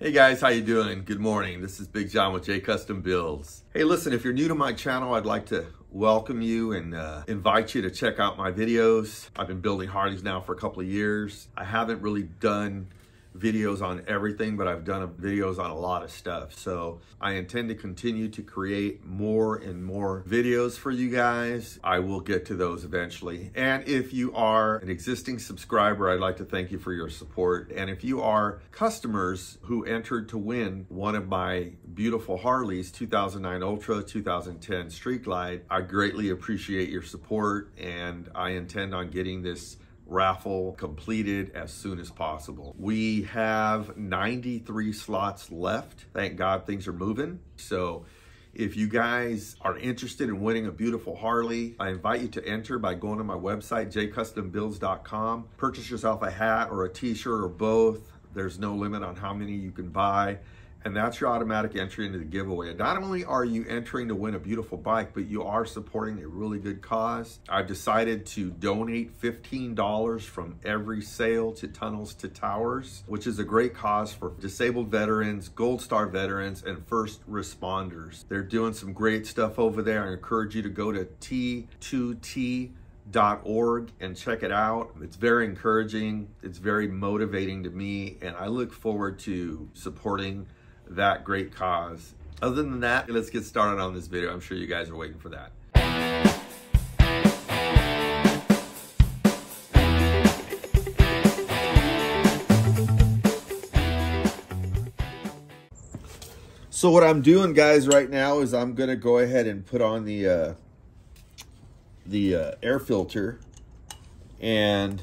Hey guys, how you doing? Good morning. This is Big John with J Custom Builds. Hey, listen, if you're new to my channel, I'd like to welcome you and invite you to check out my videos. I've been building Harleys now for a couple of years. I haven't really done videos on everything, but I've done videos on a lot of stuff. So I intend to continue to create more and more videos for you guys. I will get to those eventually. And if you are an existing subscriber, I'd like to thank you for your support. And if you are customers who entered to win one of my beautiful Harleys, 2009 Ultra, 2010 Street Glide, I greatly appreciate your support, and I intend on getting this raffle completed as soon as possible. We have 93 slots left. Thank God things are moving. So if you guys are interested in winning a beautiful Harley, I invite you to enter by going to my website, jcustombuilds.com. Purchase yourself a hat or a t-shirt or both. There's no limit on how many you can buy. And that's your automatic entry into the giveaway. And not only are you entering to win a beautiful bike, but you are supporting a really good cause. I've decided to donate $15 from every sale to Tunnels to Towers, which is a great cause for disabled veterans, Gold Star veterans, and first responders. They're doing some great stuff over there. I encourage you to go to T2T.org and check it out. It's very encouraging. It's very motivating to me, and I look forward to supporting that great cause. Other than that, let's get started on this video. I'm sure you guys are waiting for that. So what I'm doing, guys, right now is I'm gonna go ahead and put on the air filter, and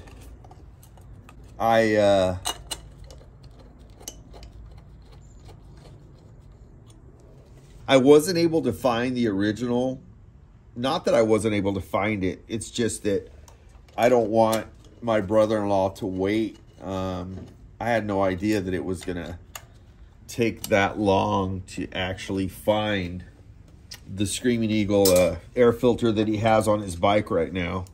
I wasn't able to find the original. Not that I wasn't able to find it. It's just that I don't want my brother-in-law to wait. I had no idea that it was going to take that long to actually find the Screaming Eagle air filter that he has on his bike right now.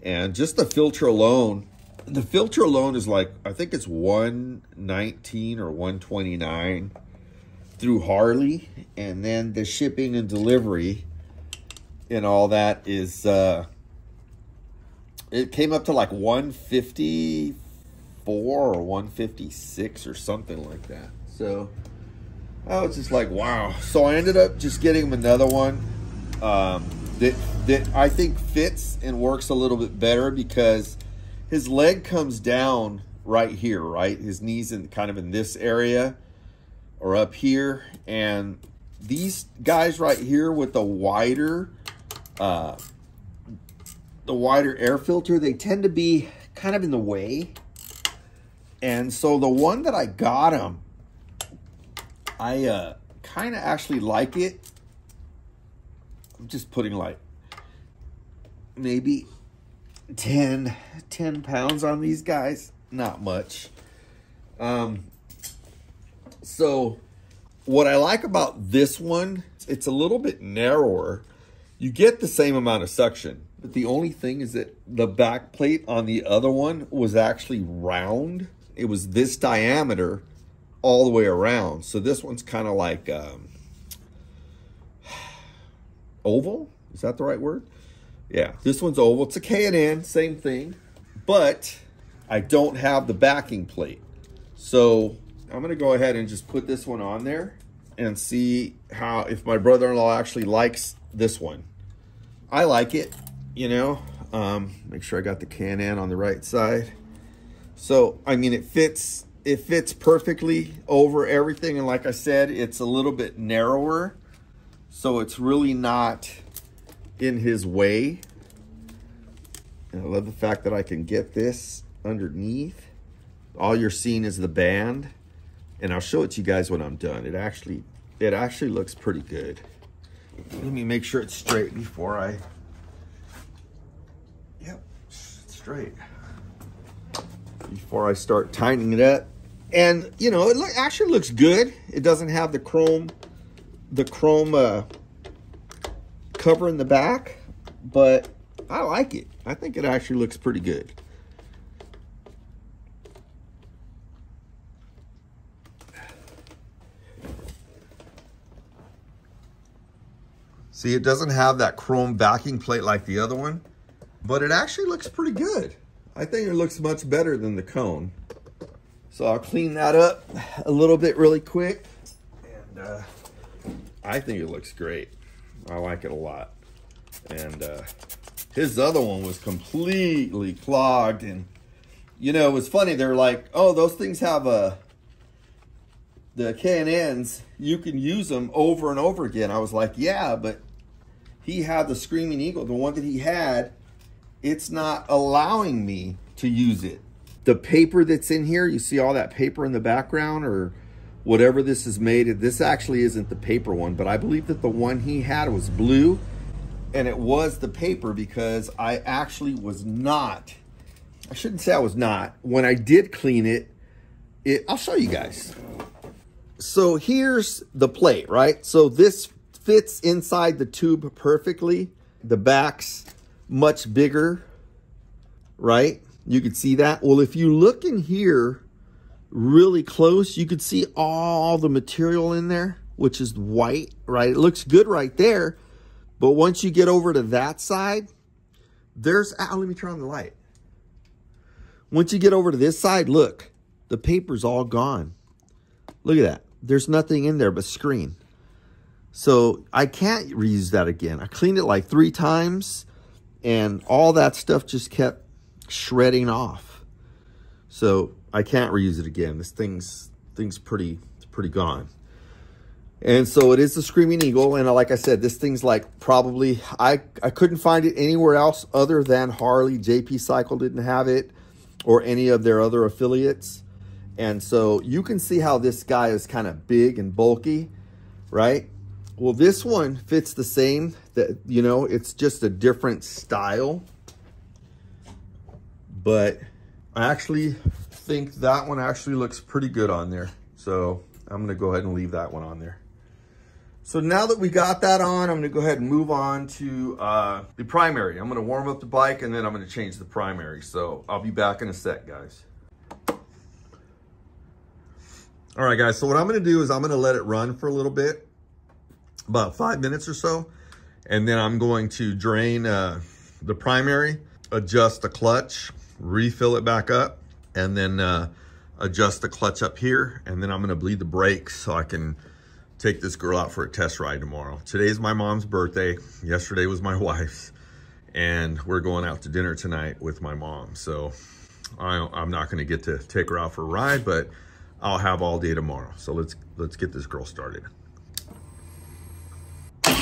And just the filter alone is like, I think it's 119 or 129. Through Harley, and then the shipping and delivery and all that is it came up to like 154 or 156 or something like that. So I was just like, wow. So I ended up just getting him another one that I think fits and works a little bit better, because his leg comes down right here, right? His knee's in kind of in this area or up here, and these guys right here with the wider air filter, they tend to be kind of in the way. And so the one that I got him, I kind of actually like it. I'm just putting like maybe 10 pounds on these guys, not much. So what I like about this one, it's a little bit narrower. You get the same amount of suction, but the only thing is that the back plate on the other one was actually round. It was this diameter all the way around. So this one's kind of like oval. Is that the right word? Yeah, this one's oval. It's a K&N, same thing, but I don't have the backing plate. So I'm gonna go ahead and just put this one on there and see how, if my brother-in-law actually likes this one. I like it, you know. Make sure I got the K&N on the right side. So, I mean, it fits perfectly over everything. And like I said, it's a little bit narrower, so it's really not in his way. And I love the fact that I can get this underneath. All you're seeing is the band. And I'll show it to you guys when I'm done. It actually looks pretty good. Let me make sure it's straight before I... Yep, it's straight. Before I start tightening it up. And, you know, it actually looks good. It doesn't have the chrome cover in the back, but I like it. I think it actually looks pretty good. See, it doesn't have that chrome backing plate like the other one, but it actually looks pretty good. I think it looks much better than the cone. So I'll clean that up a little bit really quick. And I think it looks great. I like it a lot. And his other one was completely clogged. And, you know, it was funny. They're like, oh, those things have a... The K&Ns, you can use them over and over again. I was like, yeah, but he had the Screaming Eagle, the one that he had, it's not allowing me to use it. The paper that's in here, you see all that paper in the background or whatever this is made of. This actually isn't the paper one, but I believe that the one he had was blue and it was the paper because I actually was not, I shouldn't say I was not. When I did clean it, I'll show you guys. So here's the plate, right? So this fits inside the tube perfectly. The back's much bigger, right? You could see that. Well, if you look in here really close, you could see all the material in there, which is white, right? It looks good right there. But once you get over to that side, there's, oh, let me turn on the light. Once you get over to this side, look, the paper's all gone. Look at that. There's nothing in there but screen. So I can't reuse that again. I cleaned it like 3 times and all that stuff just kept shredding off. So I can't reuse it again. This thing's pretty gone. And so it is the Screaming Eagle. And like I said, this thing's like probably, I couldn't find it anywhere else other than Harley. JP Cycle didn't have it or any of their other affiliates. And so you can see how this guy is kind of big and bulky, right? Well, this one fits the same, that, you know, it's just a different style. But I actually think that one actually looks pretty good on there. So I'm going to go ahead and leave that one on there. So now that we got that on, I'm going to go ahead and move on to the primary. I'm going to warm up the bike and then I'm going to change the primary. So I'll be back in a sec, guys. All right, guys, so what I'm going to do is I'm going to let it run for a little bit, about 5 minutes or so, and then I'm going to drain the primary, adjust the clutch, refill it back up, and then adjust the clutch up here, and then I'm going to bleed the brakes so I can take this girl out for a test ride tomorrow. Today's my mom's birthday. Yesterday was my wife's, and we're going out to dinner tonight with my mom, so I'm not going to get to take her out for a ride, but... I'll have all day tomorrow. So let's get this girl started. It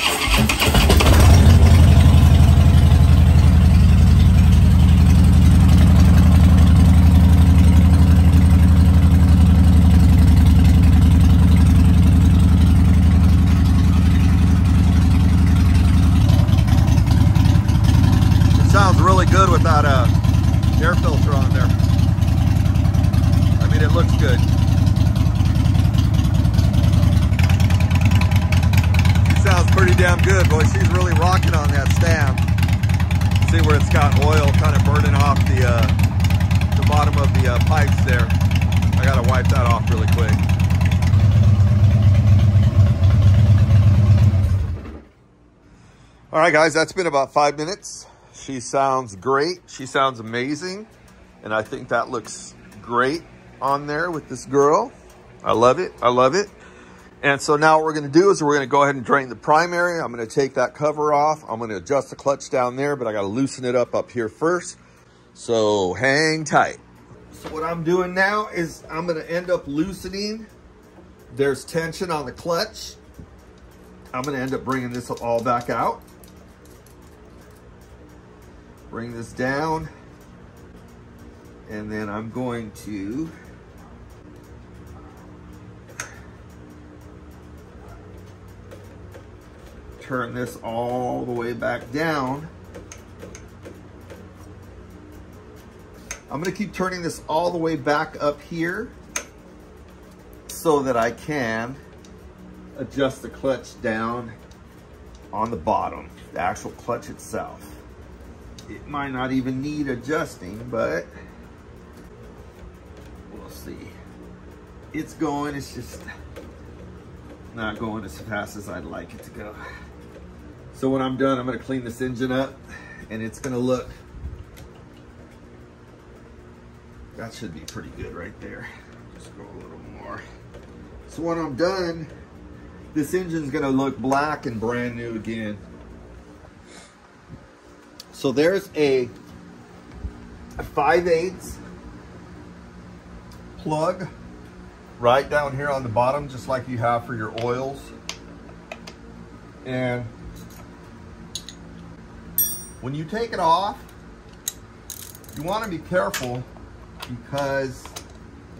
sounds really good with that air filter on there. I mean, it looks good. Sounds pretty damn good, boy. She's really rocking on that stem. See where it's got oil kind of burning off the bottom of the pipes there. I gotta wipe that off really quick. All right, guys, that's been about 5 minutes. She sounds great. She sounds amazing. And I think that looks great on there with this girl. I love it. I love it. And so now what we're going to do is we're going to go ahead and drain the primary. I'm going to take that cover off. I'm going to adjust the clutch down there, but I got to loosen it up here first. So hang tight. So what I'm doing now is I'm going to end up loosening. There's tension on the clutch. I'm going to end up bringing this all back out. Bring this down. And then I'm going to... turn this all the way back down. I'm gonna keep turning this all the way back up here so that I can adjust the clutch down on the bottom, the actual clutch itself. It might not even need adjusting, but we'll see. It's going, it's just not going as fast as I'd like it to go. So when I'm done, I'm gonna clean this engine up and it's gonna look, that should be pretty good right there. Just go a little more. So when I'm done, this engine's gonna look black and brand new again. So there's a 5/8 plug right down here on the bottom, just like you have for your oils. And when you take it off, you want to be careful because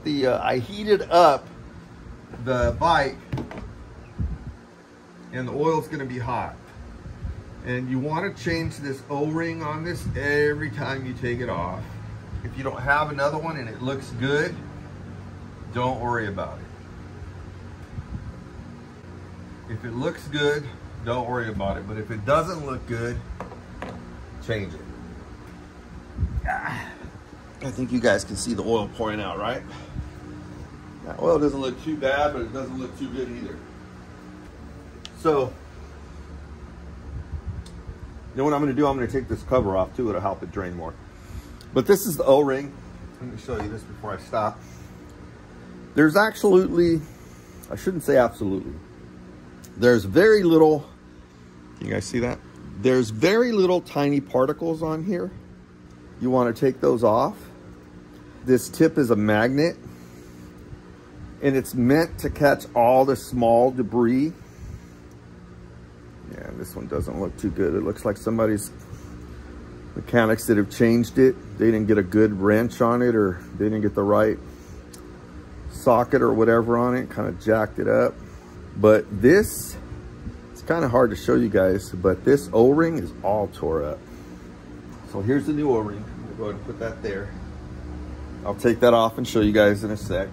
the I heated up the bike and the oil's going to be hot. And you want to change this O-ring on this every time you take it off. If you don't have another one and it looks good, don't worry about it. If it looks good, don't worry about it. But if it doesn't look good, change it. I think you guys can see the oil pouring out, right? That oil doesn't look too bad, but it doesn't look too good either. So, then what I'm going to do, I'm going to take this cover off too. It'll help it drain more. But this is the O-ring. Let me show you this before I stop. There's absolutely, I shouldn't say absolutely. There's very little, you guys see that? There's very little tiny particles on here. You want to take those off. This tip is a magnet. And it's meant to catch all the small debris. Yeah, this one doesn't look too good. It looks like somebody's mechanics that have changed it, they didn't get a good wrench on it, or they didn't get the right socket or whatever on it, kind of jacked it up. But this, it's kind of hard to show you guys, but this O-ring is all tore up. So here's the new O-ring. We'll go ahead and put that there. I'll take that off and show you guys in a sec.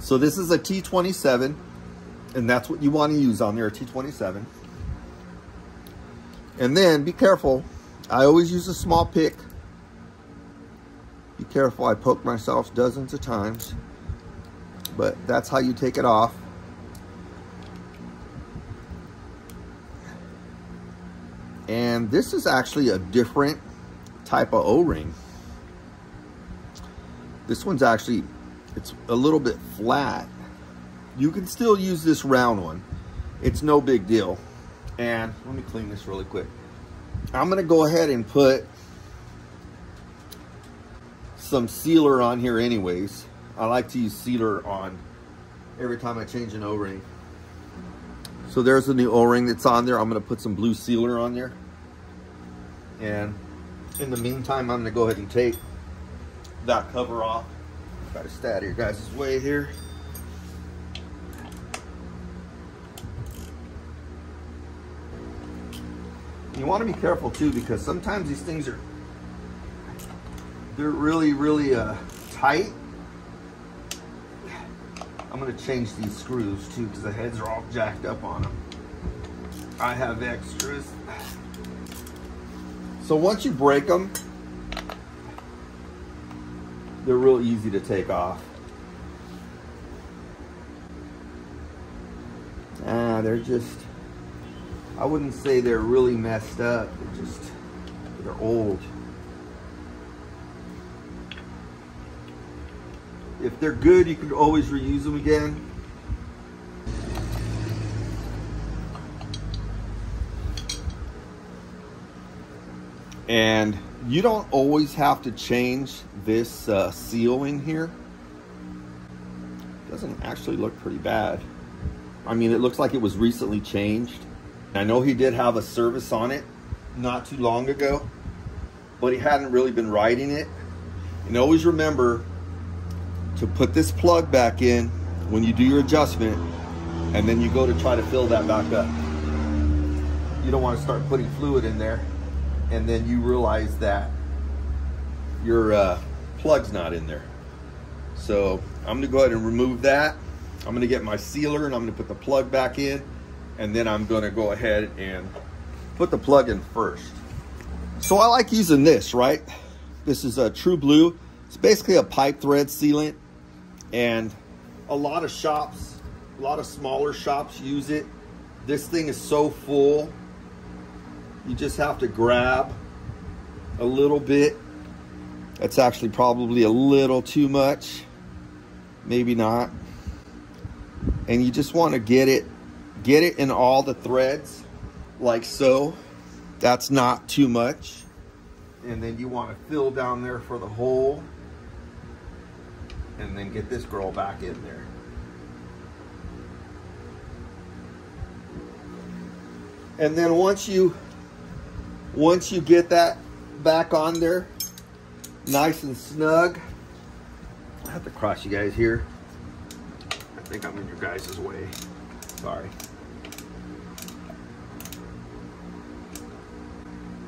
So this is a T27, and that's what you want to use on there, a T27. And then be careful. I always use a small pick. Be careful. I poke myself dozens of times. But that's how you take it off. And this is actually a different type of O-ring. This one's actually... it's a little bit flat. You can still use this round one. It's no big deal. And let me clean this really quick. I'm gonna go ahead and put some sealer on here anyways. I like to use sealer on every time I change an O-ring. So there's the new O-ring that's on there. I'm gonna put some blue sealer on there. And in the meantime, I'm gonna go ahead and take that cover off. Try to stay out of your guys' way here. You want to be careful too, because sometimes these things are, they're really tight. I'm going to change these screws too, because the heads are all jacked up on them. I have extras. So once you break them, they're real easy to take off. They're just, I wouldn't say they're really messed up. They're just, they're old. If they're good, you can always reuse them again. And you don't always have to change this seal in here. It doesn't actually look pretty bad. I mean, it looks like it was recently changed. I know he did have a service on it not too long ago, but he hadn't really been riding it. And always remember to put this plug back in when you do your adjustment, and then you go to try to fill that back up. You don't want to start putting fluid in there and then you realize that your plug's not in there. So I'm gonna go ahead and remove that. I'm gonna get my sealer and I'm gonna put the plug back in, and then I'm gonna go ahead and put the plug in first. So I like using this, right? This is a True Blue. It's basically a pipe thread sealant. and a lot of shops, a lot of smaller shops use it. This thing is so full, you just have to grab a little bit. That's actually probably a little too much, maybe not. And you just want to get it in all the threads, like so. That's not too much. And then you want to fill down there for the hole, and then get this girl back in there. And then once you get that back on there, nice and snug. I have to cross you guys here. I think I'm in your guys' way. Sorry.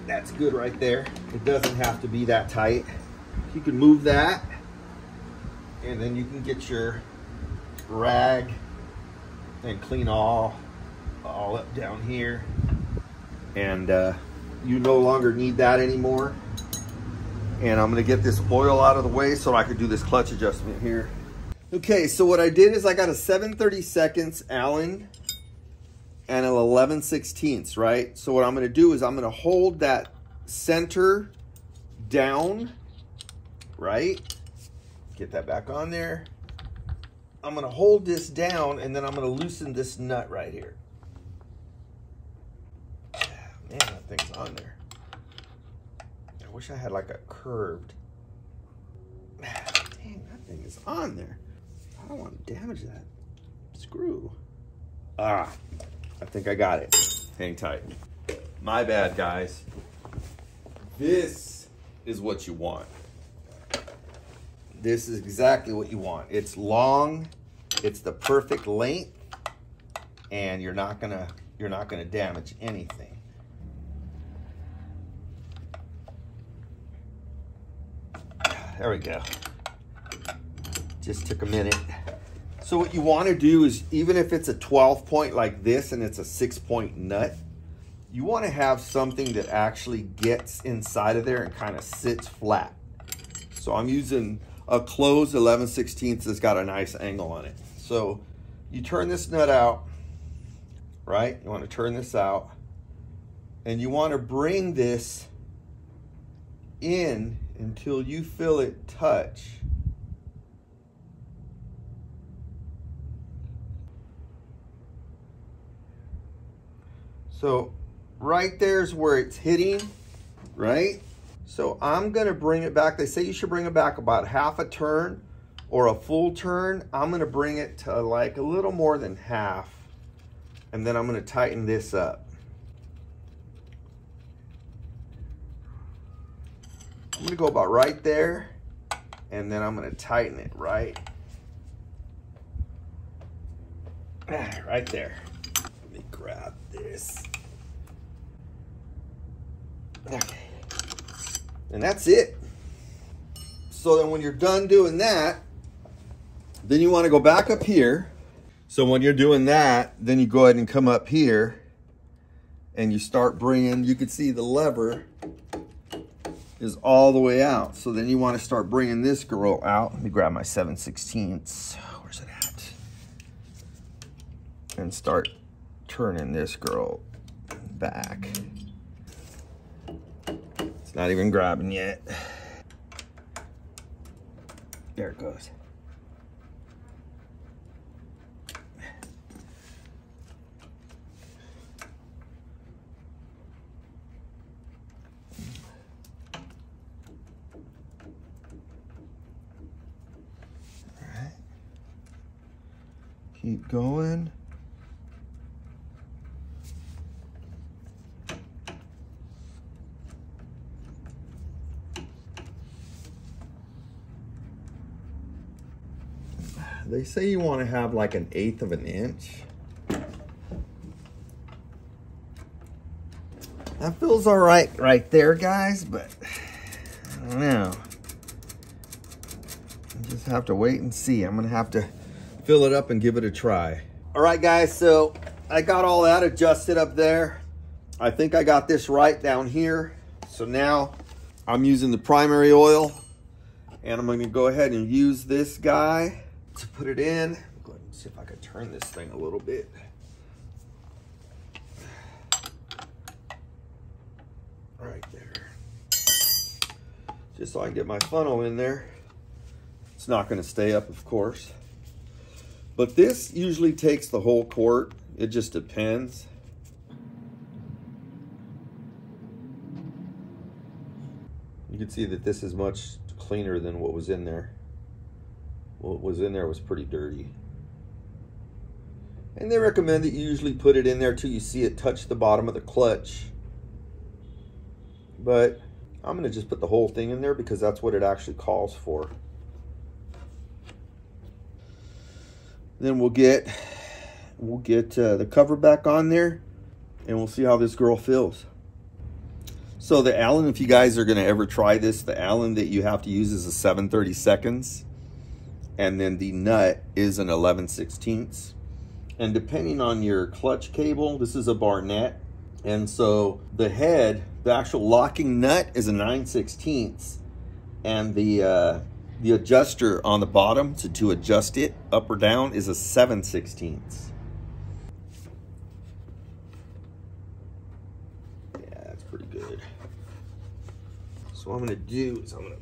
That's good right there. It doesn't have to be that tight. You can move that, and then you can get your rag and clean all up down here. And you no longer need that anymore. And I'm gonna get this oil out of the way so I could do this clutch adjustment here. Okay, so what I did is I got a 7/32 Allen and an 11/16, right? So what I'm gonna do is I'm gonna hold that center down, right? Get that back on there. I'm gonna hold this down, and then I'm gonna loosen this nut right here. Man, that thing's on there. I wish I had like a curved. Dang, that thing is on there. I don't want to damage that screw. Ah, I think I got it. Hang tight. My bad, guys. This is what you want. This is exactly what you want. It's long, it's the perfect length, and you're not gonna damage anything. There we go. Just took a minute. So what you want to do is, even if it's a 12 point like this and it's a 6 point nut, you want to have something that actually gets inside of there and kind of sits flat. So I'm using a closed 11/16 that's got a nice angle on it. So you turn this nut out, right? You want to turn this out, and you want to bring this in until you feel it touch. So right there's where it's hitting, right? So I'm gonna bring it back. They say you should bring it back about half a turn or a full turn. I'm gonna bring it to like a little more than half, and then I'm gonna tighten this up. I'm gonna go about right there, and then I'm gonna tighten it right there. Let me grab this. Okay. And that's it. So then when you're done doing that, then you wanna go back up here. So when you're doing that, then you go ahead and come up here and you start bringing, you can see the lever is all the way out. So then you want to start bringing this girl out. Let me grab my 7/16. Where's it at? And start turning this girl back. It's not even grabbing yet. There it goes. Keep going. They say you want to have like an 1/8 of an inch. That feels all right right there, guys, but I don't know. You just have to wait and see. I'm gonna have to fill it up and give it a try. All right, guys, so I got all that adjusted up there. I think I got this right down here. So now I'm using the primary oil, and I'm gonna go ahead and use this guy. to put it in. Go ahead and see if I could turn this thing a little bit. Right there. Just so I can get my funnel in there. It's not going to stay up, of course. But this usually takes the whole quart. It just depends. You can see that this is much cleaner than what was in there. What was in there was pretty dirty. And they recommend that you usually put it in there till you see it touch the bottom of the clutch. But I'm going to just put the whole thing in there because that's what it actually calls for. Then we'll get the cover back on there, and we'll see how this girl feels. So the Allen, if you guys are going to ever try this, the Allen that you have to use is a 7/32, and then the nut is an 11/16. And depending on your clutch cable, this is a Barnett, and so the head, the actual locking nut is a 9/16, and the adjuster on the bottom to adjust it up or down is a 7/16. So what I'm going to do is I'm going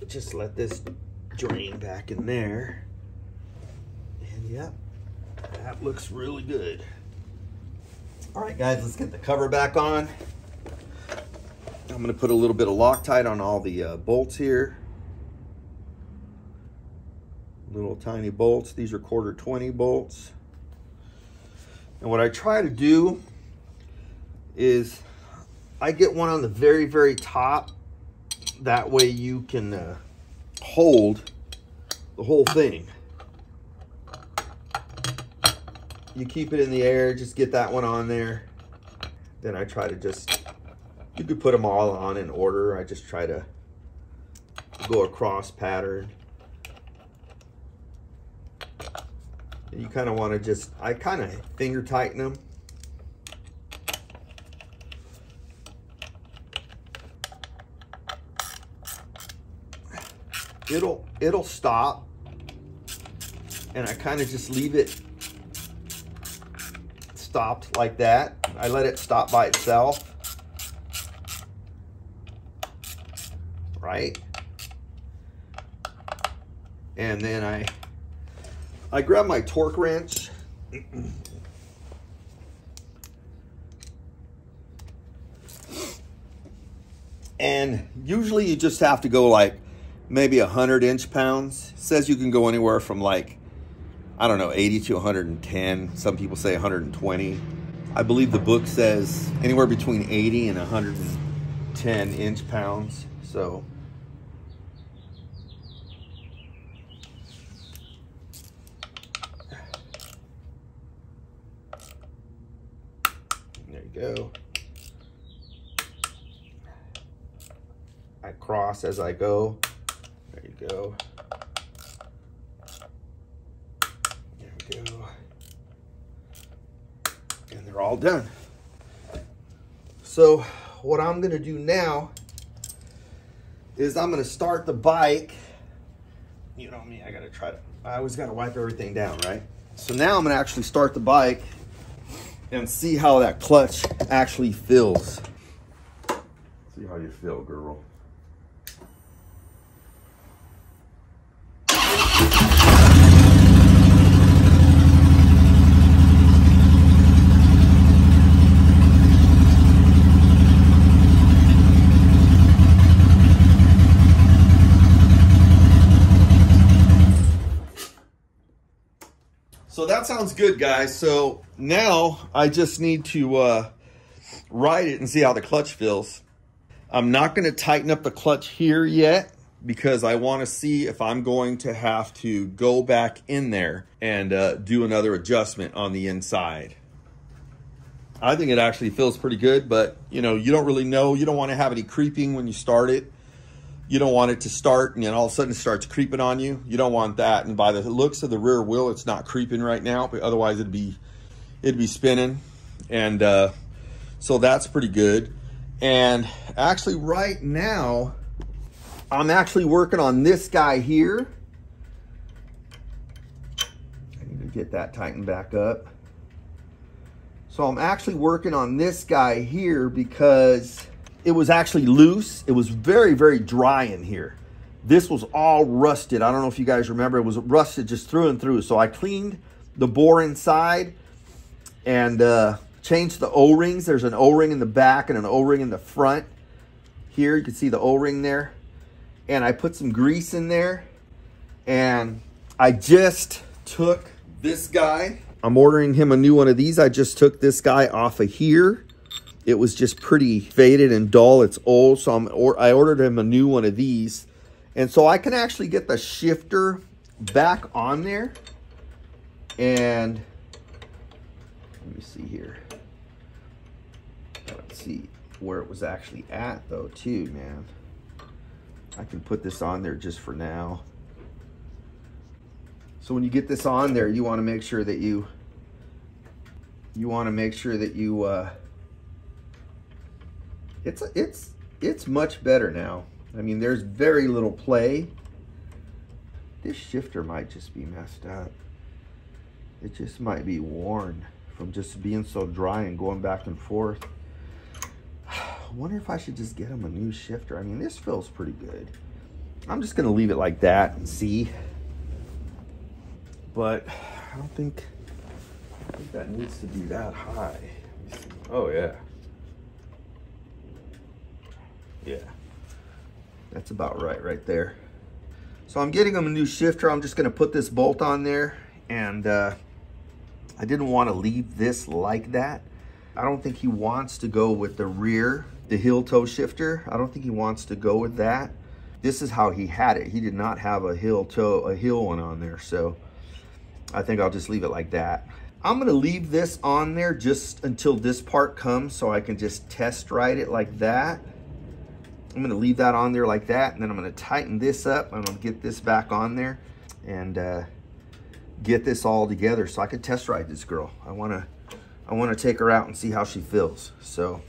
to just let this drain back in there. And yeah, that looks really good. All right, guys, let's get the cover back on. I'm going to put a little bit of Loctite on all the bolts here. Little tiny bolts. These are 1/4-20 bolts. And what I try to do is I get one on the very, very top. That way you can hold the whole thing. You keep it in the air, just get that one on there. Then I try to just, you could put them all on in order. I just try to go across pattern. And you kind of want to just, I kind of finger tighten them. It'll stop, and I kind of just leave it stopped like that. I let it stop by itself, right? And then I grab my torque wrench and usually you just have to go like maybe 100 inch-pounds. It says you can go anywhere from like, I don't know, 80 to 110. Some people say 120. I believe the book says anywhere between 80 and 110 inch-pounds. So there you go. I cross as I go. There you go. There we go. And they're all done. So what I'm going to do now is I'm going to start the bike. You know me, I got to try to, I always got to wipe everything down, right? So now I'm going to actually start the bike and see how that clutch actually feels. See how you feel, girl. So that sounds good, guys. So now I just need to ride it and see how the clutch feels. I'm not going to tighten up the clutch here yet because I want to see if I'm going to have to go back in there and do another adjustment on the inside. I think it actually feels pretty good, but you know, you don't really know. You don't want to have any creeping when you start it. You don't want it to start and then all of a sudden it starts creeping on you. You don't want that. And by the looks of the rear wheel, it's not creeping right now, but otherwise it'd be spinning. And so that's pretty good. And actually right now, I'm actually working on this guy here. get that tightened back up. So I'm actually working on this guy here because it was actually loose. It was very dry in here. This was all rusted. I don't know if you guys remember, it was rusted just through and through. So I cleaned the bore inside and changed the O-rings. There's an O-ring in the back and an O-ring in the front. Here, you can see the O-ring there. And I put some grease in there. And I just took this guy. I'm ordering him a new one of these. I just took this guy off of here. It was just pretty faded and dull. It's old, so I ordered him a new one of these. And so I can actually get the shifter back on there. And let me see here. Let's see where it was actually at though too, man. I can put this on there just for now. So when you get this on there, you want to make sure that it's much better now. I mean, there's very little play. This shifter might just be messed up. It just might be worn from just being so dry and going back and forth. I wonder if I should just get him a new shifter. I mean, this feels pretty good. I'm just gonna leave it like that and see. But I don't think, that needs to be that high. Oh yeah. Yeah. That's about right there. So I'm getting them a new shifter. I'm just gonna put this bolt on there, and I didn't want to leave this like that. I don't think he wants to go with the rear, the heel toe shifter. I don't think he wants to go with that. This is how he had it. He did not have a heel toe, a heel one on there. So I think I'll just leave it like that. I'm gonna leave this on there just until this part comes so I can just test ride it like that. I'm gonna leave that on there like that, and then I'm gonna tighten this up. I'm gonna get this back on there and get this all together so I can test ride this girl. I wanna take her out and see how she feels. So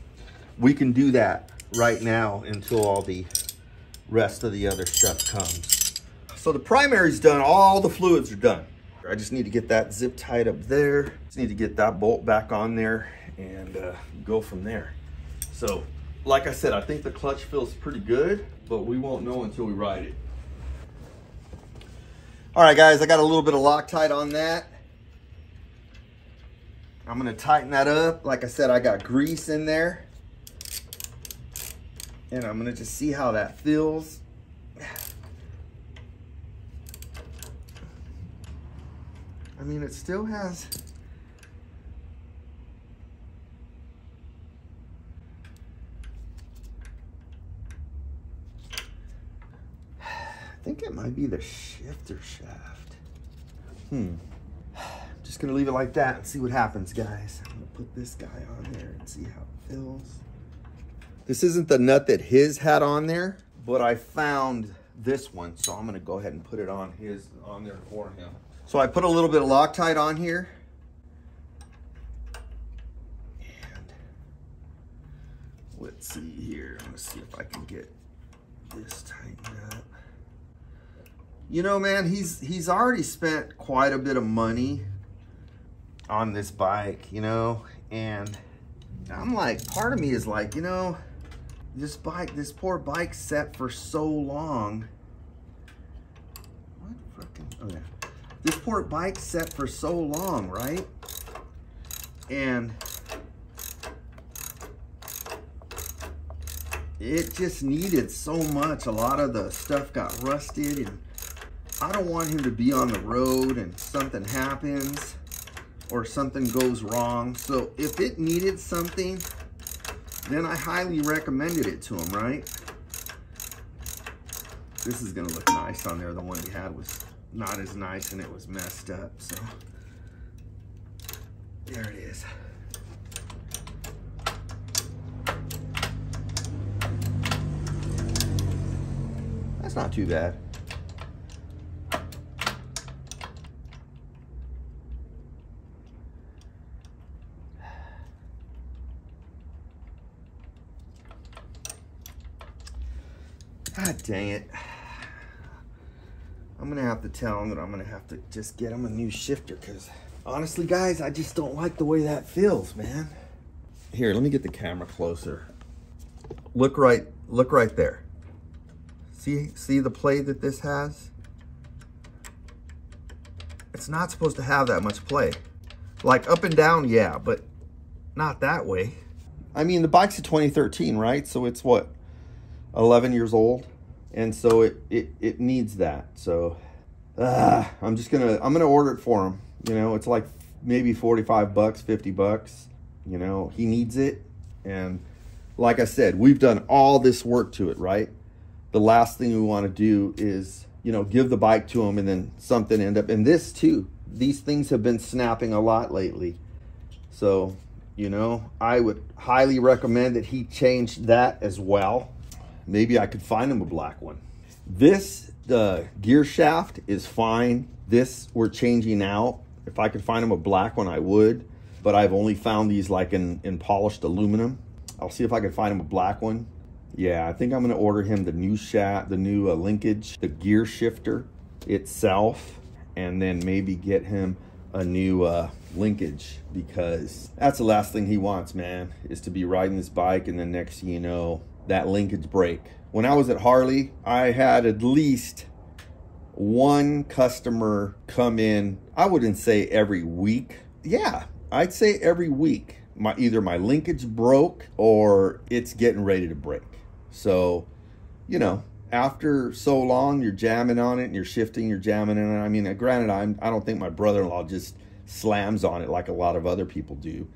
we can do that right now until all the rest of the other stuff comes. So the primary's done, all the fluids are done. I just need to get that zip tied up there. Just need to get that bolt back on there and go from there. So, like I said, I think the clutch feels pretty good, but we won't know until we ride it. All right, guys, I got a little bit of Loctite on that. I'm gonna tighten that up. Like I said, I got grease in there. And I'm gonna just see how that feels. I mean, it still has... I think it might be the shifter shaft. I'm just gonna leave it like that and see what happens, guys. I'm gonna put this guy on there and see how it feels. This isn't the nut that his had on there, but I found this one, so I'm gonna go ahead and put it on his, on there for him. So I put a little bit of Loctite on here. And let's see here, I'm gonna see if I can get this tightened up. You know, man, he's already spent quite a bit of money on this bike, you know, and I'm like, part of me is like, you know, this bike, this poor bike sat for so long. What freaking, oh yeah. This poor bike sat for so long, right? And it just needed so much. A lot of the stuff got rusted, and I don't want him to be on the road and something happens or something goes wrong. So if it needed something, then I highly recommended it to him, right? This is gonna look nice on there. The one he had was not as nice and it was messed up. So there it is. That's not too bad. Dang it. I'm gonna have to tell him that I'm gonna have to just get him a new shifter, because honestly, guys, I just don't like the way that feels, man. Here, let me get the camera closer. Look right there. See the play that this has? It's not supposed to have that much play. Like up and down, yeah, but not that way. I mean, the bike's a 2013, right? So it's what, 11 years old? And so it needs that. So I'm gonna order it for him. You know, it's like maybe 45 bucks, 50 bucks. You know, he needs it. And like I said, we've done all this work to it, right? The last thing we want to do is, you know, give the bike to him and then something end up. And this too, these things have been snapping a lot lately. So, you know, I would highly recommend that he change that as well. Maybe I could find him a black one. This gear shaft is fine. This we're changing out. If I could find him a black one, I would, but I've only found these like in polished aluminum. I'll see if I can find him a black one. Yeah, I think I'm gonna order him the new shaft, the new linkage, the gear shifter itself, and then maybe get him a new linkage, because that's the last thing he wants, man, is to be riding this bike and then next thing you know, that linkage break. When I was at Harley, I had at least one customer come in, I wouldn't say every week. Yeah, I'd say every week. Either my linkage broke or it's getting ready to break. So, you know, after so long, you're jamming on it and you're shifting, you're jamming on it. I mean, granted, I don't think my brother-in-law just slams on it like a lot of other people do.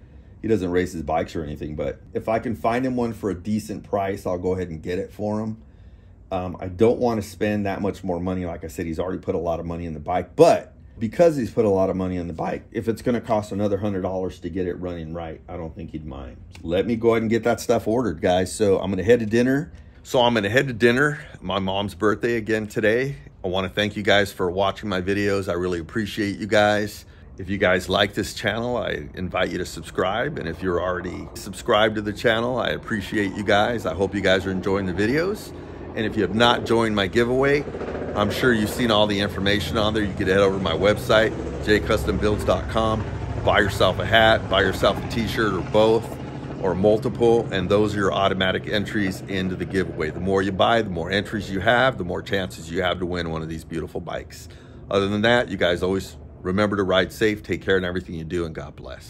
He doesn't race his bikes or anything, but if I can find him one for a decent price, I'll go ahead and get it for him. I don't want to spend that much more money. Like I said, he's already put a lot of money in the bike, but because he's put a lot of money in the bike, if it's going to cost another $100 to get it running right, I don't think he'd mind. Let me go ahead and get that stuff ordered, guys. So I'm going to head to dinner. My mom's birthday again today. I want to thank you guys for watching my videos. I really appreciate you guys. If you guys like this channel, I invite you to subscribe. And if you're already subscribed to the channel, I appreciate you guys. I hope you guys are enjoying the videos. And if you have not joined my giveaway, I'm sure you've seen all the information on there. You can head over to my website, jcustombuilds.com, buy yourself a hat, buy yourself a t-shirt or both or multiple. And those are your automatic entries into the giveaway. The more you buy, the more entries you have, the more chances you have to win one of these beautiful bikes. Other than that, you guys always remember to ride safe, take care in everything you do, and God bless.